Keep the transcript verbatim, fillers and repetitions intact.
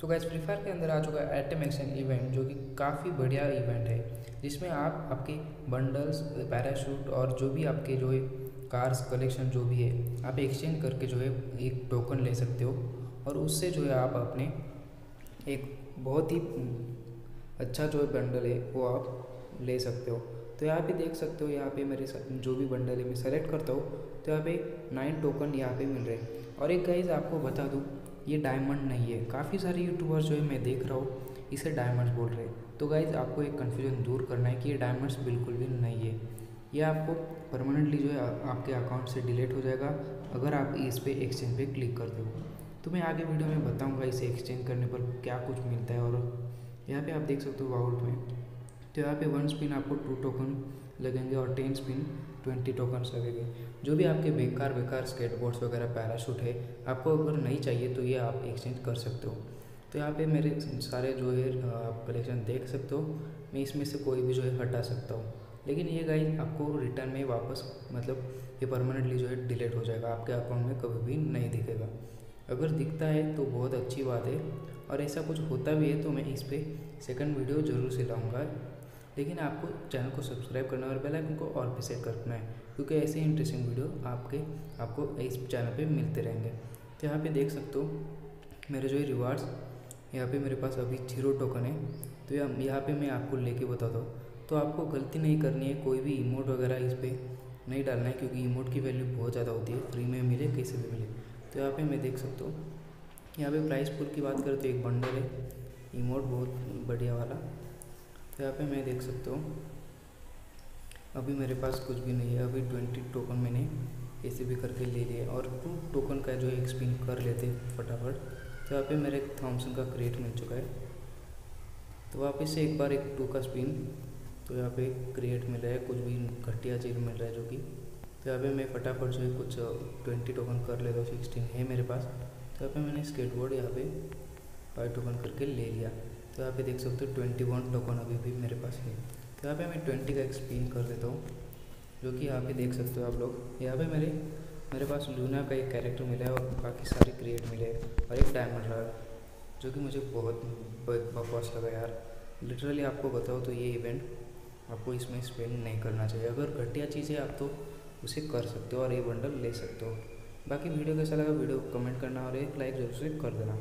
तो guys free fire के अंदर आ चुका है एटम एक्शन इवेंट, जो कि काफ़ी बढ़िया इवेंट है, जिसमें आप आपके बंडल्स, पैराशूट और जो भी आपके जो है कार्स कलेक्शन जो भी है, आप एक्सचेंज करके जो है एक टोकन ले सकते हो और उससे जो है आप अपने एक बहुत ही अच्छा जो है बंडल है वो आप ले सकते हो। तो यहाँ पे देख सकते हो, यहाँ पे मेरे जो भी बंडल है मैं सेलेक्ट करता हूँ तो यहाँ पे नाइन टोकन यहाँ पे मिल रहे हैं। और एक गाइस आपको बता दूँ, ये डायमंड नहीं है, काफ़ी सारे यूट्यूबर्स जो है मैं देख रहा हूँ इसे डायमंड्स बोल रहे हैं। तो गाइस आपको एक कन्फ्यूजन दूर करना है कि ये डायमंड्स बिल्कुल भी नहीं है, ये आपको परमानेंटली जो है आपके अकाउंट से डिलीट हो जाएगा अगर आप इस पर एक्सचेंज पे क्लिक करते हो। तो मैं आगे वीडियो में बताऊँगा इसे एक्सचेंज करने पर क्या कुछ मिलता है। और यहाँ पे आप देख सकते हो वाउल्ट में, तो यहाँ पे वन स्पिन आपको टू टोकन लगेंगे और टेन स्पिन ट्वेंटी टोकन्स लगेंगे। जो भी आपके बेकार बेकार स्केटबोर्ड्स वगैरह पैराशूट है, आपको अगर नहीं चाहिए तो ये आप एक्सचेंज कर सकते हो। तो यहाँ पे मेरे सारे जो है आप कलेक्शन देख सकते हो, मैं इसमें से कोई भी जो है हटा सकता हूँ, लेकिन ये गाइस आपको रिटर्न में वापस मतलब ये परमानेंटली जो है डिलीट हो जाएगा, आपके अकाउंट में कभी भी नहीं दिखेगा। अगर दिखता है तो बहुत अच्छी बात है, और ऐसा कुछ होता भी है तो मैं इस पर सेकंड वीडियो ज़रूर से लाऊँगा। लेकिन आपको चैनल को सब्सक्राइब करना है और बेल आइकन को और भी सेट करना है, क्योंकि ऐसे इंटरेस्टिंग वीडियो आपके आपको इस चैनल पे मिलते रहेंगे। तो यहाँ पे देख सकते हो मेरे जो है रिवार्ड्स, यहाँ पे मेरे पास अभी जीरो टोकन है। तो यहाँ यहाँ पे मैं आपको लेके बताता हूँ। तो आपको गलती नहीं करनी है, कोई भी इमोट वगैरह इस पर नहीं डालना है, क्योंकि इमोट की वैल्यू बहुत ज़्यादा होती है, फ्री में मिले कैसे भी मिले। तो यहाँ पर मैं देख सकता हूँ, यहाँ पे प्राइस पूल की बात करें तो एक बंडल है इमोट बहुत बढ़िया वाला। तो यहाँ पे मैं देख सकता हूँ अभी मेरे पास कुछ भी नहीं है, अभी ट्वेंटी टोकन मैंने ऐसे भी करके ले लिए और टू टोकन का जो एक स्पिन कर लेते फटाफट। तो यहाँ पे मेरे एक थॉम्सन का क्रेट मिल चुका है, तो वापस से एक बार एक टू का स्पिन। तो यहाँ पे क्रेट मिल रहा है, कुछ भी घटिया चीज मिल रहा है जो कि। तो यहाँ पे मैं फटाफट जो है कुछ ट्वेंटी टोकन कर लेता हूँ, सिक्सटीन है मेरे पास। तो यहाँ पर मैंने स्केटबोर्ड यहाँ पे फाइव टोकन करके ले लिया। तो यहाँ पे देख सकते हो ट्वेंटी वन टोकन अभी भी मेरे पास है। तो यहाँ पे मैं ट्वेंटी का एक्सपिन कर देता हूँ, जो कि यहाँ पे देख सकते हो आप लोग। यहाँ पे मेरे मेरे पास लूना का एक कैरेक्टर मिला है और बाकी सारे क्रिएट मिले और एक डायमंड रहा, जो कि मुझे बहुत बकवास लगा यार। लिटरली आपको बताओ तो ये इवेंट आपको इसमें स्पेंड नहीं करना चाहिए। अगर घटिया चीज़ है आप तो उसे कर सकते हो और ये बंडल ले सकते हो। बाकी वीडियो कैसा लगा वीडियो कमेंट करना और एक लाइक जरूर से कर देना।